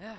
Yeah.